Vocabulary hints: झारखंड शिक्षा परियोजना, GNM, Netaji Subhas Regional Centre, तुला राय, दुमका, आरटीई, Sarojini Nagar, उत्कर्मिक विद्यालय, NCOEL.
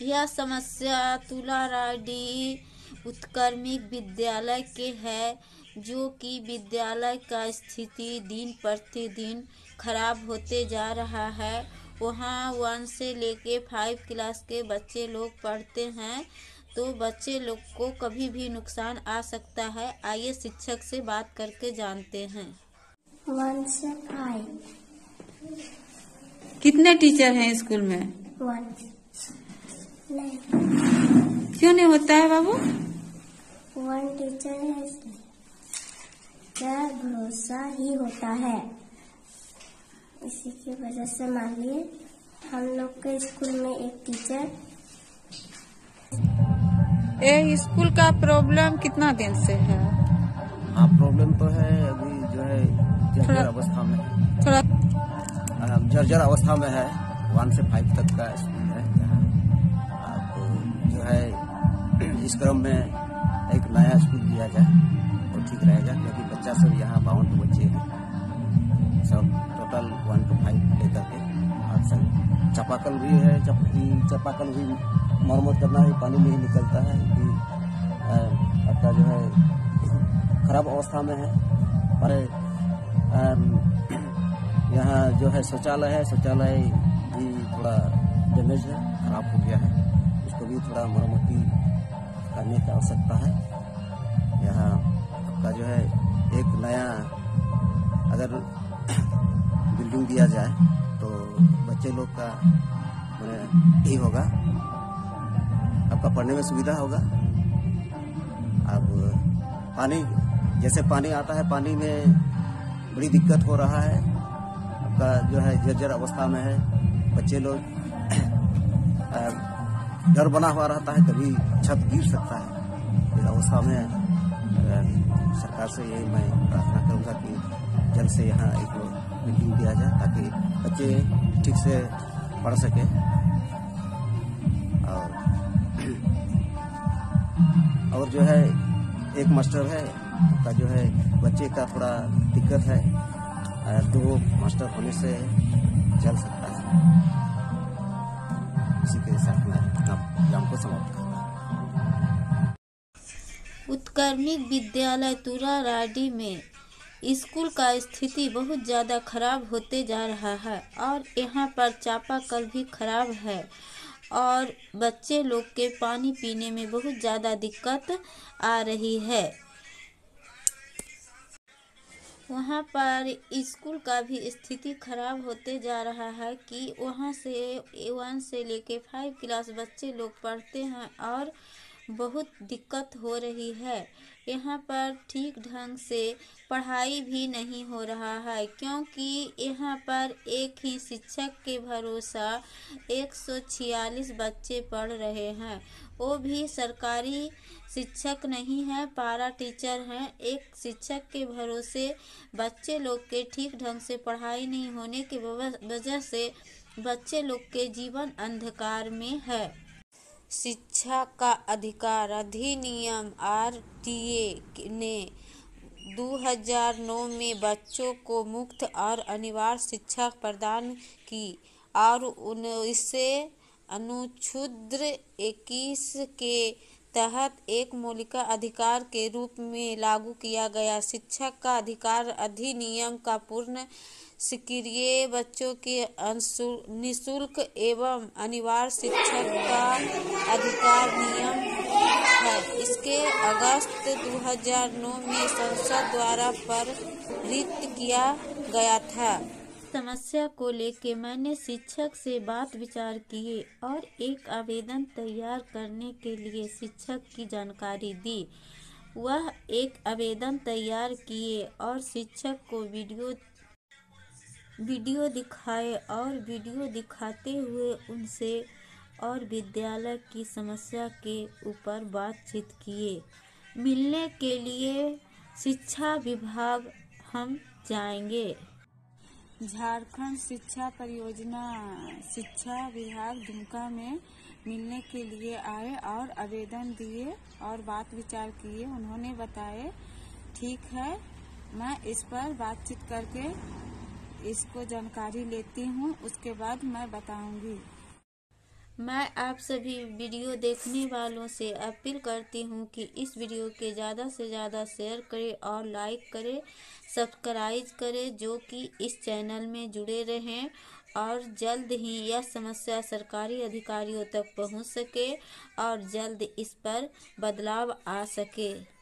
यह समस्या तुला राय उत्कर्मिक विद्यालय के है, जो कि विद्यालय का स्थिति दिन प्रतिदिन खराब होते जा रहा है। वहाँ 1 से लेके 5 क्लास के बच्चे लोग पढ़ते हैं, तो बच्चे लोग को कभी भी नुकसान आ सकता है। आइए शिक्षक से बात करके जानते हैं। 1 से 5 कितने टीचर हैं स्कूल में? 1 नहीं। क्यों नहीं होता है बाबू? 1 टीचर है, पर भरोसा ही होता है, इसी की वजह से मान लिए हम लोग के स्कूल में एक टीचर। ये स्कूल का प्रॉब्लम कितना दिन से है? हाँ, प्रॉब्लम तो है, अभी जो है जर्जर अवस्था में, थोड़ा जर्जर अवस्था में है। 1 से 5 तक का स्कूल है। तो जो है इस क्रम में एक नया स्कूल दिया जाए वो तो ठीक रहेगा, क्योंकि बच्चा सब यहाँ 52 बच्चे हैं, सब टोटल 1 से 5 लेकर के। आज सर चापाकल भी है, जबकि चापाकल भी मरम्मत करना है, पानी नहीं निकलता है, आपका जो है खराब अवस्था में है। पर यहाँ जो है शौचालय है, शौचालय भी थोड़ा डैमेज है, खराब हो गया है, उसको भी थोड़ा मरम्मती करने की आवश्यकता है। यहाँ आपका जो है एक नया अगर बिल्डिंग दिया जाए तो बच्चे लोग का मैंने ही होगा, आपका पढ़ने में सुविधा होगा। अब पानी, जैसे पानी आता है, पानी में बड़ी दिक्कत हो रहा है, आपका जो है जर्जर अवस्था में है। बच्चे लोग डर बना हुआ रहता है, कभी छत गिर सकता है। इस अवस्था में सरकार से यही मैं प्रार्थना करूंगा कि जल्द से यहाँ एक मीटिंग दिया जाए, ताकि बच्चे ठीक से पढ़ सके। और जो है एक मास्टर है का जो है बच्चे का थोड़ा दिक्कत है, 2 मास्टर होने से चल सकता है। इसी के साथ मैं एग्जाम को समाप्त करता हूँ। उत्कर्मिक विद्यालय तुला राय में स्कूल का स्थिति बहुत ज़्यादा खराब होते जा रहा है, और यहाँ पर चापाकल भी खराब है, और बच्चे लोग के पानी पीने में बहुत ज़्यादा दिक्कत आ रही है। वहाँ पर स्कूल का भी स्थिति खराब होते जा रहा है कि वहाँ से 1 से लेके 5 क्लास बच्चे लोग पढ़ते हैं, और बहुत दिक्कत हो रही है। यहाँ पर ठीक ढंग से पढ़ाई भी नहीं हो रहा है, क्योंकि यहाँ पर एक ही शिक्षक के भरोसा 146 बच्चे पढ़ रहे हैं, वो भी सरकारी शिक्षक नहीं है, पारा टीचर हैं। एक शिक्षक के भरोसे बच्चे लोग के ठीक ढंग से पढ़ाई नहीं होने के वजह से बच्चे लोग के जीवन अंधकार में है। शिक्षा का अधिकार अधिनियम आरटीई ने 2009 में बच्चों को मुफ्त और अनिवार्य शिक्षा प्रदान की, और 19 अनुच्छेद 21 के तहत एक मौलिक अधिकार के रूप में लागू किया गया। शिक्षा का अधिकार अधिनियम का पूर्ण स्वीकृत बच्चों के निःशुल्क एवं अनिवार्य शिक्षा का अधिकार नियम है। इसके अगस्त 2009 में संसद द्वारा पारित किया गया था। समस्या को लेके मैंने शिक्षक से बात विचार किए और एक आवेदन तैयार करने के लिए शिक्षक की जानकारी दी। वह एक आवेदन तैयार किए और शिक्षक को वीडियो दिखाए, और वीडियो दिखाते हुए उनसे और विद्यालय की समस्या के ऊपर बातचीत किए। मिलने के लिए शिक्षा विभाग हम जाएंगे। झारखंड शिक्षा परियोजना शिक्षा विभाग दुमका में मिलने के लिए आए और आवेदन दिए और बात विचार किए। उन्होंने बताए ठीक है, मैं इस पर बातचीत करके इसको जानकारी लेती हूँ, उसके बाद मैं बताऊंगी। मैं आप सभी वीडियो देखने वालों से अपील करती हूं कि इस वीडियो के ज़्यादा से ज़्यादा शेयर करें और लाइक करें, सब्सक्राइब करें, जो कि इस चैनल में जुड़े रहें और जल्द ही यह समस्या सरकारी अधिकारियों तक पहुंच सके और जल्द इस पर बदलाव आ सके।